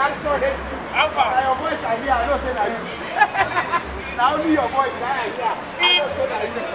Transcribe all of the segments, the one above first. Your voice I hear, I don't say that you. Now only your voice I hear. I don't say that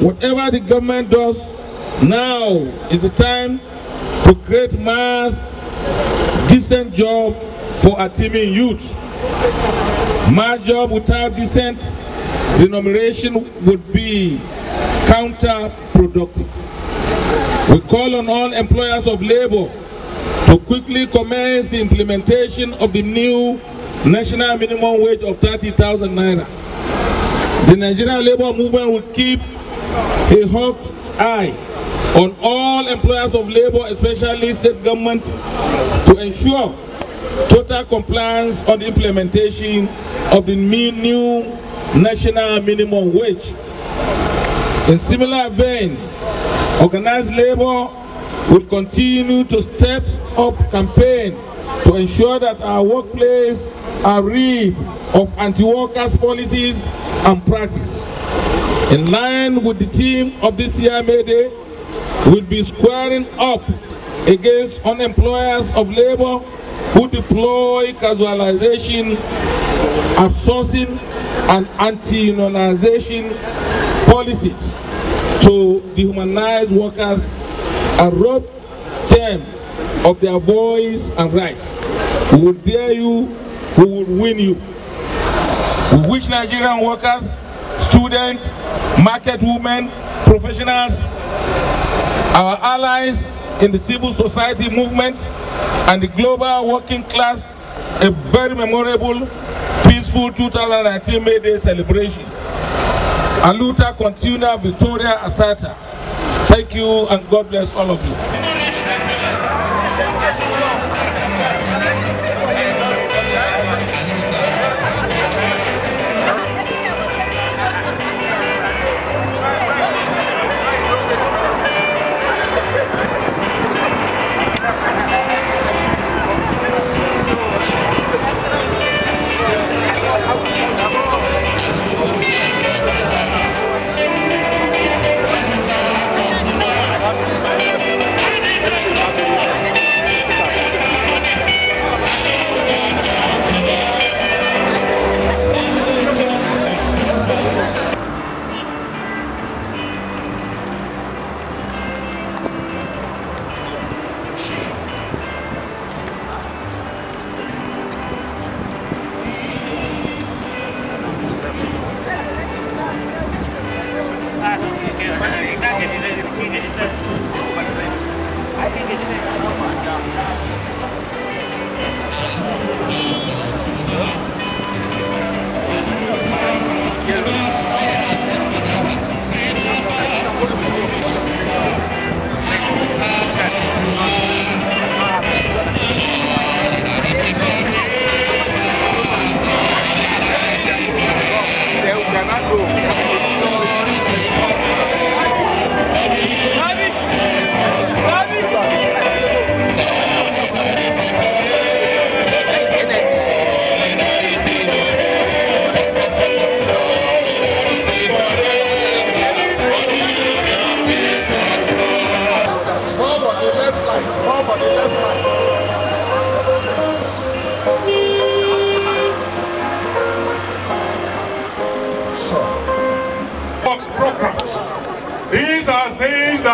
whatever the government does, now is the time to create mass decent job for achieving youth. My job without decent remuneration would be counterproductive. We call on all employers of labor to quickly commence the implementation of the new national minimum wage of 30,000 naira. The Nigerian labor movement will keep a hawk eye on all employers of labor, especially state governments, to ensure total compliance on the implementation of the new national minimum wage. In similar vein, organized labor will continue to step up campaign to ensure that our workplace are rid of anti-workers policies and practice. In line with the theme of this year, May Day, we'll be squaring up against unemployers of labor who deploy casualization, outsourcing, and anti-unionization policies to dehumanize workers and rob them of their voice and rights. We will dare you, we will win you. We wish Nigerian workers, students, market women, professionals, our allies in the civil society movements, and the global working class a very memorable, peaceful 2019 May Day celebration. Aluta continua, Victoria Asata. Thank you and God bless all of you.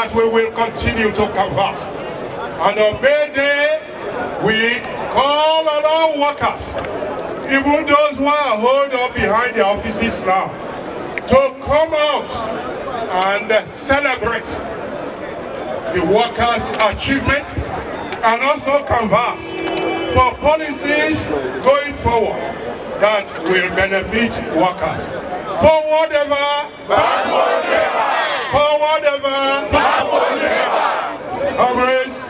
that we will continue to converse. And on May Day, we call on all workers, even those who are holed up behind the offices now, to come out and celebrate the workers' achievements and also converse for policies going forward that will benefit workers. Forward ever, backward never. Forward ever, backward never. Comrades,